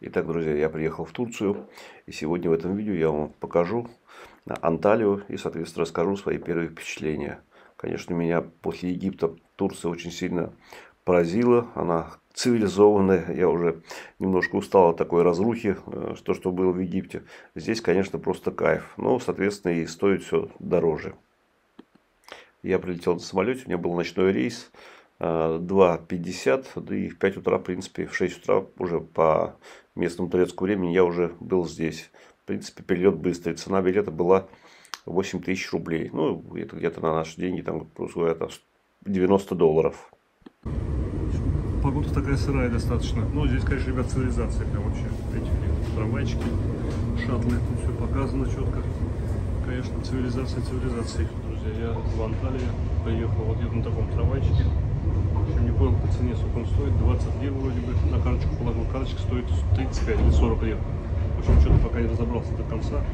Итак, друзья, я приехал в Турцию, и сегодня в этом видео я вам покажу Анталию и, соответственно, расскажу свои первые впечатления. Конечно, меня после Египта Турция очень сильно поразила, она цивилизованная, я уже немножко устал от такой разрухи, что было в Египте. Здесь, конечно, просто кайф, но, соответственно, и стоит все дороже. Я прилетел на самолете, у меня был ночной рейс 2:50, да и в 5 утра, в принципе, в 6 утра уже по местному турецкому времени я уже был здесь. В принципе, перелет быстрый, цена билета была 8000 рублей, ну, это где-то на наши деньги, там, это 90 долларов. Погода такая сырая достаточно, но здесь, конечно, ребят, цивилизация прям вообще, эти трамвайчики, шаттлы, тут все показано четко, конечно, цивилизация. Друзья, я в Анталии приехал вот где-то на таком трамвайчике, не понял по цене, сколько он стоит, 20 лир вроде бы, на карточку положил, карточка стоит 35 или 40 лир. В общем, что-то пока не разобрался до конца,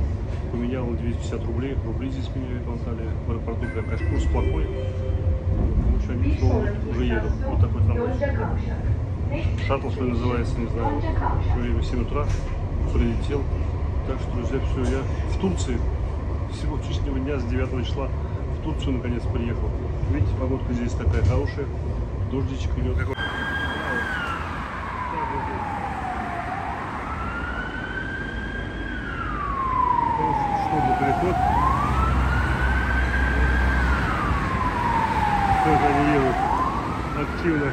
поменял 250 рублей, рубли здесь меняют в Анталии, в аэропорту прям, конечно, курс плохой. Уже еду. Вот такой трамвайчик. Шаттл, что называется, не знаю. Время 7 утра прилетел. Так что, друзья, все, я в Турции. Всего вчерашнего дня, с 9 числа, в Турцию наконец приехал. Видите, погодка здесь такая хорошая. Дождичек идет. Активно.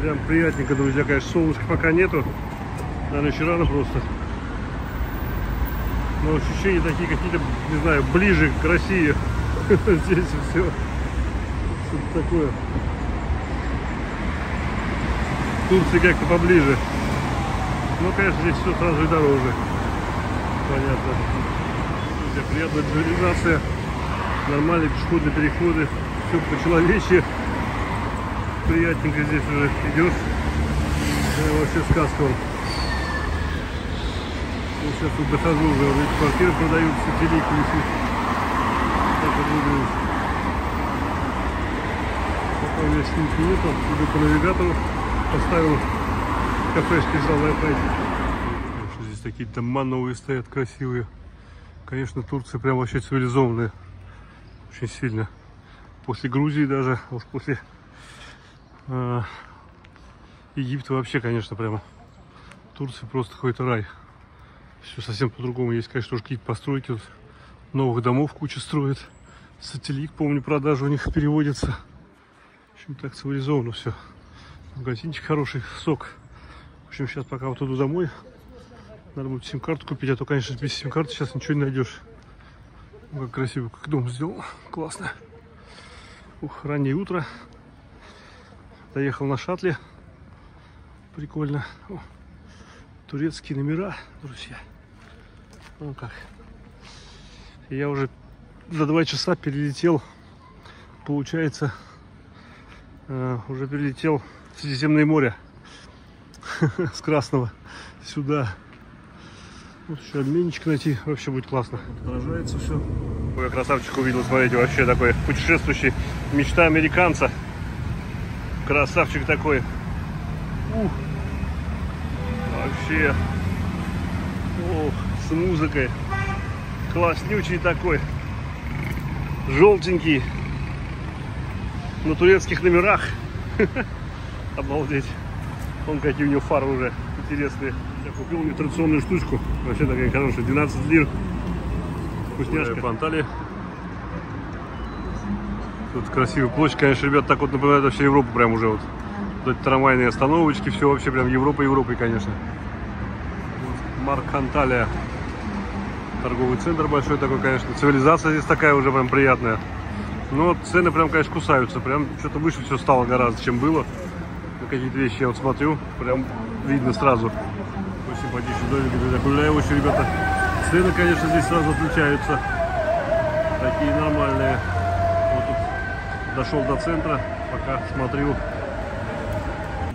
Прям приятненько, друзья, конечно, солнышка пока нету, наверное, еще рано просто, но ощущения такие какие-то, не знаю, ближе к России. Здесь все такое, в Турции как-то поближе, но, конечно, здесь все сразу и дороже, понятно. Друзья, приятная цивилизация. Нормальные пешеходные переходы, все по-человечески, приятненько здесь уже идешь, вообще сказка. Вот сейчас тут дохожу уже, эти квартиры продаются, телек висит, так вот выглядит. Пока у меня снимки нету, иду по навигатору, поставил кафешки, взял Wi-Fi. Конечно, здесь такие дома новые стоят, красивые, конечно, Турция прям вообще цивилизованная. Очень сильно. После Грузии даже, уж после Египта вообще, конечно, прямо. Турция просто какой-то рай. Все совсем по-другому. Есть, конечно, уже какие-то постройки. Тут новых домов куча строят. Сателлит, помню, продажи у них переводятся. В общем, так цивилизованно все. Магазинчик хороший, сок. В общем, сейчас пока вот иду домой. Надо будет сим-карту купить, а то, конечно, без сим-карты сейчас ничего не найдешь. Как красиво, как дом сделал, классно. Ух, раннее утро. Доехал на шаттле. Прикольно. О, турецкие номера, друзья. Ну как. Я уже за 2 часа перелетел, получается, уже перелетел в Средиземное море. С Красного сюда. Вот еще обменничек найти, вообще будет классно. Отражается все. Какой красавчик увидел, смотрите, вообще такой путешествующий. Мечта американца. Красавчик такой. Ух. Вообще. Ох, с музыкой. Класснючий такой. Желтенький. На турецких номерах. Обалдеть. Вон какие у него фары уже интересные. Я купил мне традиционную штучку, вообще такая хорошая, 12 лир, вкусняшка. По Анталии. Тут красивая площадь, конечно, ребят, так вот напоминает вообще Европу прям уже вот эти трамвайные остановочки, все вообще прям Европой, конечно. Вот марк Анталия. Торговый центр большой такой, конечно, цивилизация здесь такая уже прям приятная. Но цены прям, конечно, кусаются, прям что-то выше все стало гораздо, чем было. Какие-то вещи я вот смотрю, прям видно сразу. Симпатичный домик, гуляющие, ребята. Цены, конечно, здесь сразу отличаются. Такие нормальные. Вот тут дошел до центра, пока смотрю.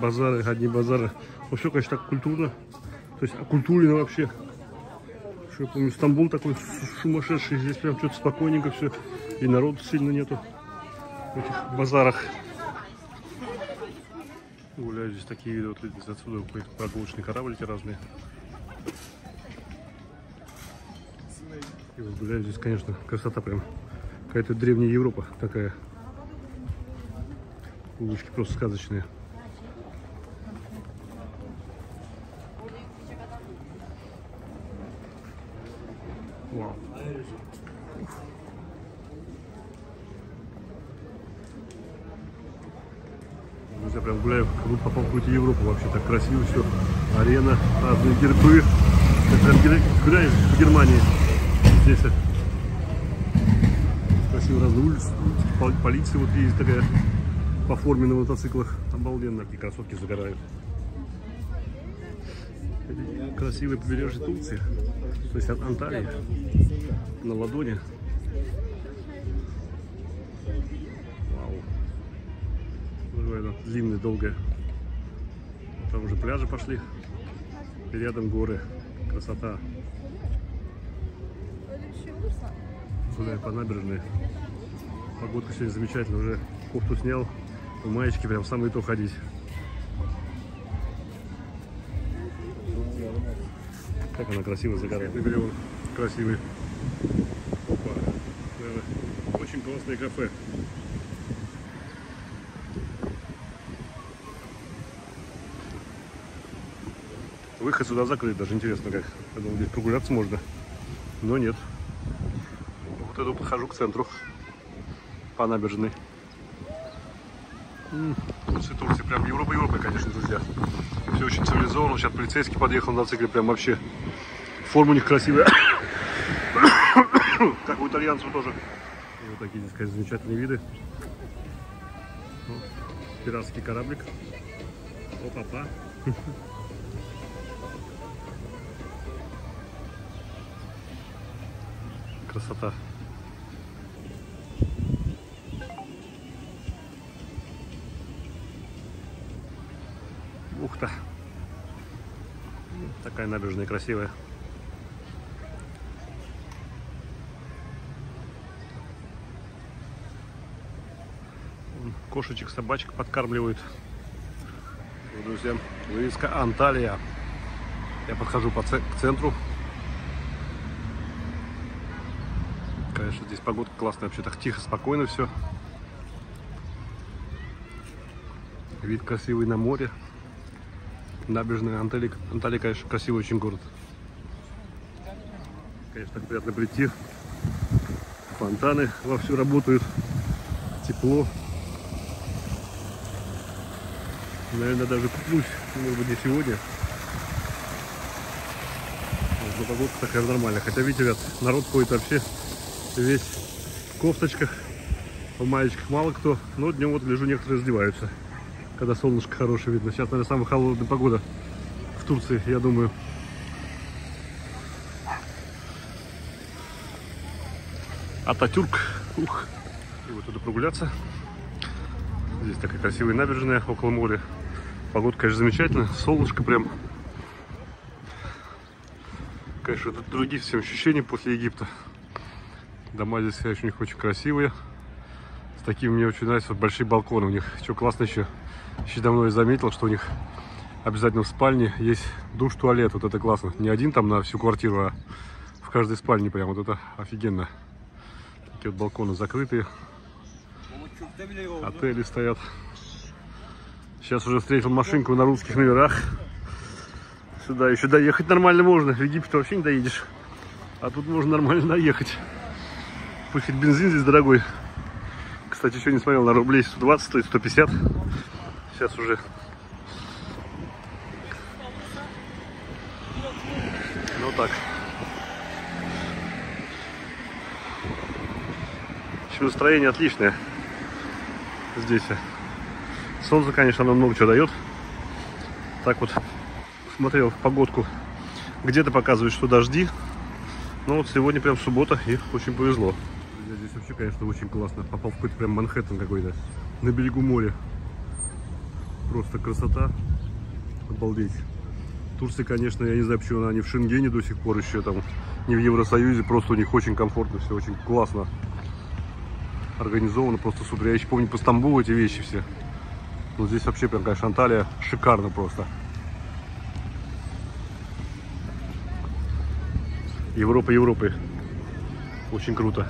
Базары, одни базары. Ну, все, конечно, так культурно. То есть окультурено вообще. Еще я помню, Стамбул такой сумасшедший. Здесь прям что-то спокойненько все. И народу сильно нету в этих базарах. Гуляю здесь такие виды, вот здесь отсюда какие-то прогулочные кораблики разные. И вот гуляю здесь, конечно, красота прям. Какая-то древняя Европа такая. Улочки просто сказочные. Вау. Я прям гуляю, как будто попал в какую-то Европу, вообще так красиво все. Арена, разные гербы. Я прям гуляю в Германии. Здесь красиво разные улицы. Полиция вот ездит такая по форме на мотоциклах. Обалденно, какие кроссовки загорают. Красивое побережье Турции. То есть от Анталии на ладони. Длинная, долгая. Там уже пляжи пошли. И рядом горы. Красота. Гуляю по набережной. Погодка сегодня замечательная. Уже кофту снял. В маечке прям самое то ходить. Как она красиво загорает. Красивый. Опа. Очень классное кафе. Выход сюда закрыт, даже интересно как. Я думал, здесь прогуляться можно, но нет. Вот иду, подхожу к центру, по набережной. Турция, прям Европа, конечно, друзья. Все очень цивилизованно, сейчас полицейский подъехал на цикле, прям вообще. Форма у них красивая, как у итальянцев тоже. И вот такие здесь, конечно, замечательные виды. Вот, пиратский кораблик. Опа-па. Красота. Бухта. Такая набережная красивая. Кошечек, собачек подкармливают. Друзья, вывеска Анталья. Я подхожу к центру. Конечно, здесь погода классная, вообще так тихо, спокойно все. Вид красивый на море. Набережная Анталии. Анталия, конечно, красивый очень город. Конечно, так приятно прийти. Фонтаны вовсю работают. Тепло. Наверное, даже куплюсь. Может быть, не сегодня. Но погода такая нормальная. Хотя, видите, ребят, народ ходит вообще. Весь в кофточках, в маечках мало кто, но днем вот лежу, некоторые раздеваются, когда солнышко хорошее видно. Сейчас, наверное, самая холодная погода в Турции, я думаю. Ататюрк. Ух. И вот туда прогуляться. Здесь такая красивая набережная около моря. Погода, конечно, замечательная. Солнышко прям. Конечно, это другие всем ощущения после Египта. Дома здесь, конечно, у них очень красивые. С такими мне очень нравятся вот большие балконы у них. Что классно еще давно я заметил, что у них обязательно в спальне есть душ-туалет. Вот это классно. Не один там на всю квартиру, а в каждой спальне прям. Вот это офигенно. Такие вот балконы закрытые. Отели стоят. Сейчас уже встретил машинку на русских номерах. Сюда еще доехать нормально можно. В Египет вообще не доедешь. А тут можно нормально доехать. Пусть бензин здесь дорогой. Кстати, еще не смотрел, на рублей 120 стоит, 150. Сейчас уже. Ну так. В общем, настроение отличное. Здесь. Солнце, конечно, нам много чего дает. Так вот, смотрел погодку. Где-то показывает, что дожди. Ну вот сегодня прям суббота, и очень повезло. Здесь вообще, конечно, очень классно. Попал в какой-то прям Манхэттен какой-то. На берегу моря. Просто красота. Обалдеть. Турция, конечно, я не знаю, почему она не в Шенгене до сих пор еще там. Не в Евросоюзе. Просто у них очень комфортно все, очень классно. Организовано, просто супер. Я еще помню по Стамбулу эти вещи все. Вот здесь вообще прям, конечно, Анталья шикарно просто. Европа Европы. Очень круто.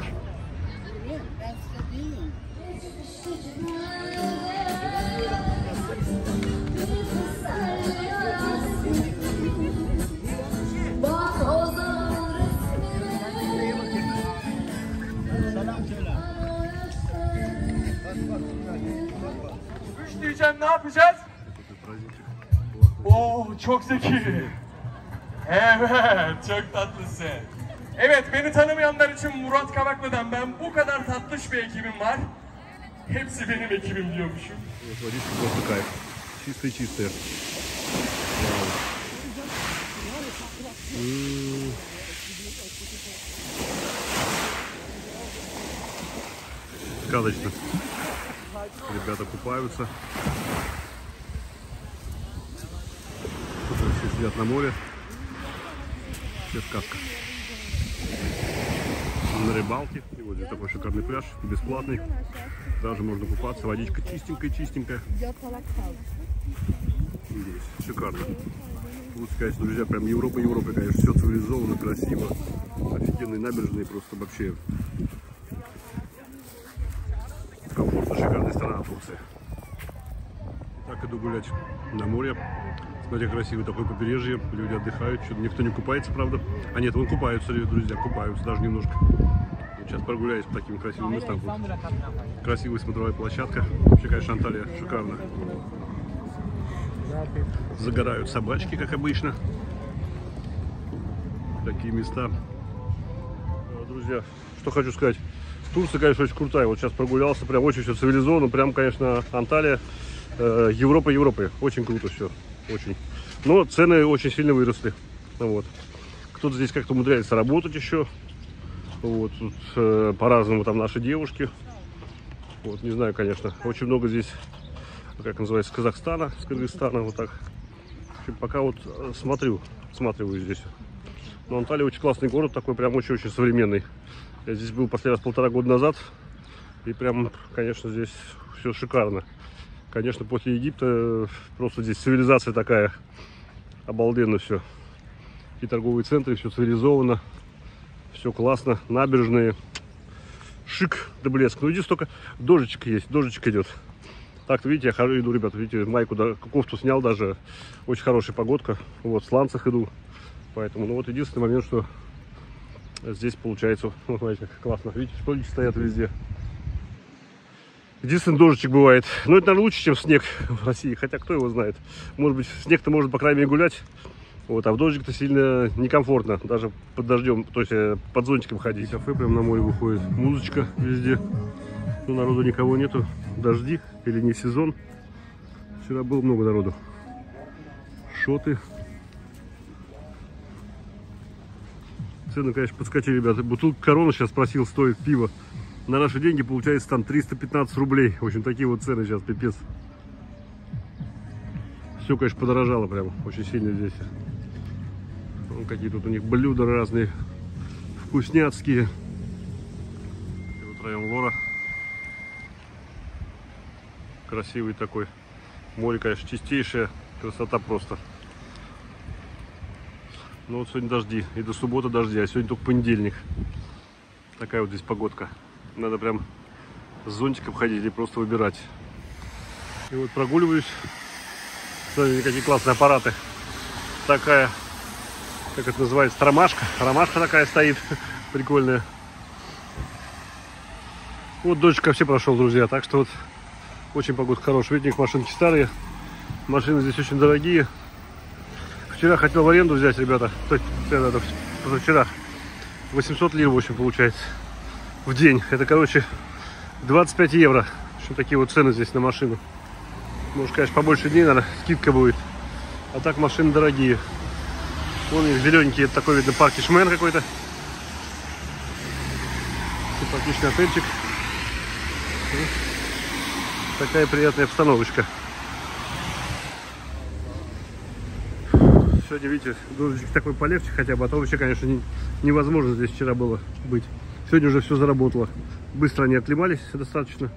Ne yapacağız? Oo, çok zeki. Evet, çok tatlısın. Evet, beni tanımayanlar için Murat Kavaklı'dan ben bu kadar tatlış bir ekibim var. Hepsi benim ekibim diyormuşum. Сказочно. Ребята купаются. Все сидят на море. Все сказка. На рыбалке. И вот здесь такой шикарный пляж. Бесплатный. Даже можно купаться. Водичка чистенькая-чистенькая. Здесь шикарно. Лучше сказать, друзья, прям Европа-Европа, конечно. Все цивилизованно, красиво. Офигенные набережные просто вообще. Комфортно, шикарная страна Турция. Так иду гулять на море. Смотрите, красивый такой побережье. Люди отдыхают. Что-то никто не купается, правда. А нет, вон купаются, друзья, купаются даже немножко. Сейчас прогуляюсь по таким красивым местам. Красивая смотровая площадка. Вообще, конечно, Анталья шикарно. Загорают собачки, как обычно. Такие места. Друзья, что хочу сказать. Турция, конечно, очень крутая. Вот сейчас прогулялся, прям очень все цивилизованно. Прям, конечно, Анталия, Европа, Европы. Очень круто все, очень. Но цены очень сильно выросли. Вот. Кто-то здесь как-то умудряется работать еще. Вот, тут по-разному там наши девушки. Вот, не знаю, конечно. Очень много здесь, как называется, Казахстана, с Кыргызстана, вот так. Пока вот смотрю здесь. Но Анталия очень классный город, такой прям очень-очень современный. Я здесь был последний раз 1,5 года назад, и прям, конечно, здесь все шикарно. Конечно, после Египта просто здесь цивилизация такая, обалденно все. И торговые центры, все цивилизованно, все классно, набережные, шик да блеск. Ну, здесь только дождичек есть, дождичек идет. Так-то, видите, я хожу, иду, ребят, видите, майку, кофту снял даже, очень хорошая погодка, вот, в сланцах иду. Поэтому, ну вот, единственный момент, что... Здесь получается, ну, смотрите, как классно. Видите, столики стоят везде. Единственный дождичек бывает. Но это, наверное, лучше, чем снег в России. Хотя, кто его знает. Может быть, снег-то может, по крайней мере, гулять. Вот, а в дождик-то сильно некомфортно. Даже под дождем, то есть под зонтиком ходить. И кафе прям на море выходит. Музычка везде. Ну, народу никого нету. Дожди или не сезон. Вчера было много народу. Шоты. Цены, конечно, подскочили, ребята. Бутылка Корона, сейчас спросил, стоит пиво. На наши деньги получается там 315 рублей. В общем, такие вот цены сейчас, пипец. Все, конечно, подорожало прям. Очень сильно здесь. Ну, какие тут у них блюда разные. Вкусняцкие. И вот район Лора. Красивый такой. Море, конечно, чистейшее. Красота просто. Ну вот сегодня дожди, и до субботы дожди, а сегодня только понедельник. Такая вот здесь погодка. Надо прям с зонтиком ходить или просто выбирать. И вот прогуливаюсь. Смотрите, какие классные аппараты. Такая, как это называется, ромашка. Ромашка такая стоит, прикольная. Вот дождик вообще прошел, друзья, так что вот очень погода хорошая. Видите, у них машинки старые, машины здесь очень дорогие. Вчера хотел в аренду взять, ребята, позавчера 800 лир, в общем, получается, в день. Это, короче, 25 евро. В общем, такие вот цены здесь на машину. Может, конечно, побольше дней, наверное, скидка будет. А так машины дорогие. Вон зелененькие, это такой, видно, паркишмен какой-то. Симпатичный отельчик. Такая приятная обстановочка. Сегодня, видите, дождик такой полегче хотя бы, а то вообще, конечно, невозможно здесь вчера было быть. Сегодня уже все заработало. Быстро они оклемались достаточно.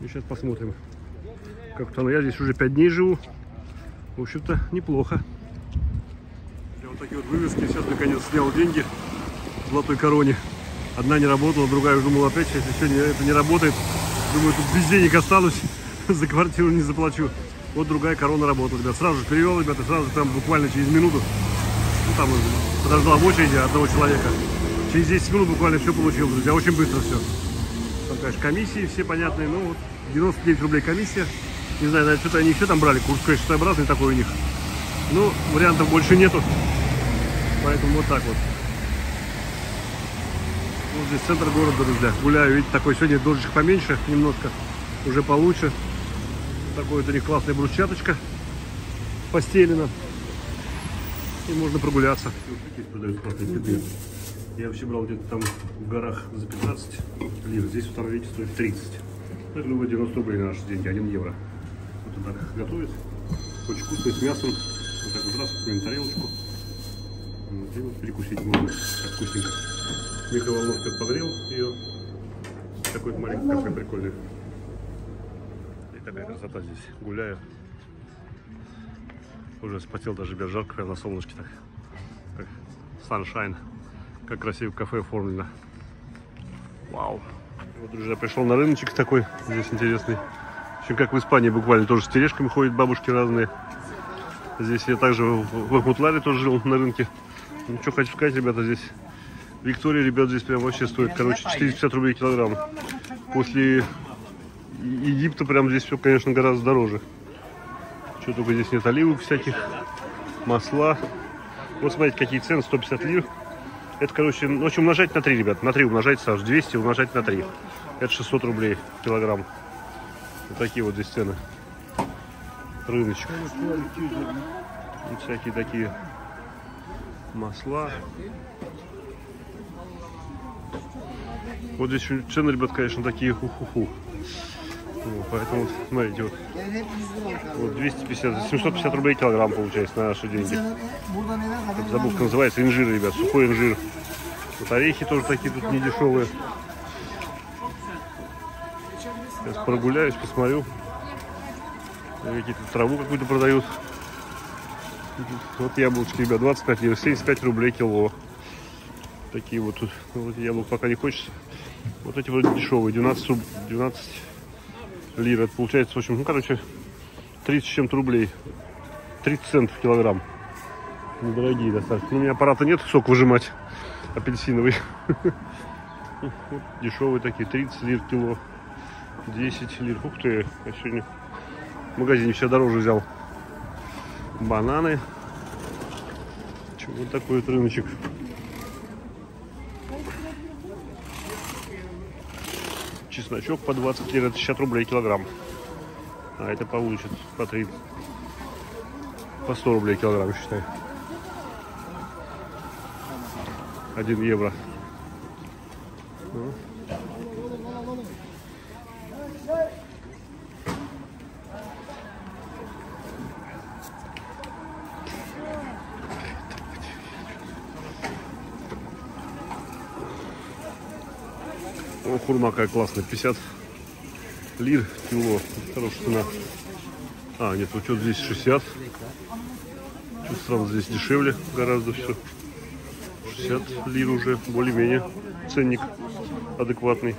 И сейчас посмотрим, как там. Я здесь уже 5 дней живу. В общем-то, неплохо. Вот такие вот вывески. Сейчас, наконец, снял деньги в золотой короне. Одна не работала, другая уже думала опять. Сейчас еще это не работает. Думаю, тут без денег останусь. За квартиру не заплачу. Вот другая корона работала, ребят. Сразу же перевел, ребята, сразу же там буквально через минуту. Ну, там подождала в очереди одного человека. Через 10 минут буквально все получилось, друзья. Очень быстро все. Там, конечно, комиссии все понятные. Ну, вот 99 рублей комиссия. Не знаю, наверное, что-то они еще там брали. Курс, конечно, своеобразный такой у них. Ну, вариантов больше нету. Поэтому вот так вот. Вот здесь центр города, друзья. Гуляю, видите, такой сегодня дождик поменьше, немножко уже получше. Такой вот у них классная брусчаточка постелена. И можно прогуляться. Здесь продают классные предметы. Я вообще брал где-то там в горах за 15 лир. Здесь вот там, видите, стоит 30. Это было 90 рублей на наши деньги, 1 евро. Вот так готовят. Очень вкусно, с мясом. Вот так вот раз, открываем тарелочку. И вот перекусить можно. Так вкусненько. Микроволновка подогрел ее. Такой вот маленький кафе прикольный. И такая красота здесь. Гуляю. Уже спотел даже, без жарко, на солнышке так. Как саншайн. Как красиво кафе оформлено. Вау. Вот, друзья, пришел на рыночек такой. Здесь интересный. В общем, как в Испании буквально тоже с тележками ходят бабушки разные. Здесь я также в Эхмутларе тоже жил на рынке. Ну, что хочу сказать, ребята, здесь Виктория, ребят, здесь прям вообще стоит, короче, 450 рублей килограмм. После Египта прям здесь все, конечно, гораздо дороже. Что только здесь нет, оливок всяких, масла. Вот смотрите, какие цены, 150 лир. Это, короче, очень умножать на 3, ребят, на 3 умножать, Саш, 200 умножать на 3. Это 600 рублей килограмм. Вот такие вот здесь цены. Рыночек. Вот всякие такие масла. Вот здесь цены, ребят, конечно, такие ху-ху-ху. Поэтому, смотрите, вот 250, 750 рублей килограмм получается на наши деньги. Эта забудка называется инжир, ребят, сухой инжир. Вот орехи тоже такие тут недешевые. Сейчас прогуляюсь, посмотрю. Какие-то траву какую-то продают. Вот яблочки, ребят, 25 лир, 75 рублей кило. Такие вот тут. Вот яблок пока не хочется. Вот эти вроде дешевые, 12 лир. Это получается, в общем, ну, короче, 30 с чем-то рублей. 30 центов килограмм. Недорогие достаточно. Ну, у меня аппарата нет, сок выжимать апельсиновый. Дешевые такие, 30 лир кило. 10 лир. Ух ты, я сегодня в магазине все дороже взял. Бананы. Вот такой вот рыночек. Чесночок по 20 лир, 60 рублей килограмм. А это получится по 30. По 100 рублей килограмм, считай. 1 евро. О, хурма какая классная, 50 лир кило, хорошая цена. А, нет, вот что-то здесь 60. Что-то сразу здесь дешевле гораздо все. 60 лир уже, более-менее ценник адекватный.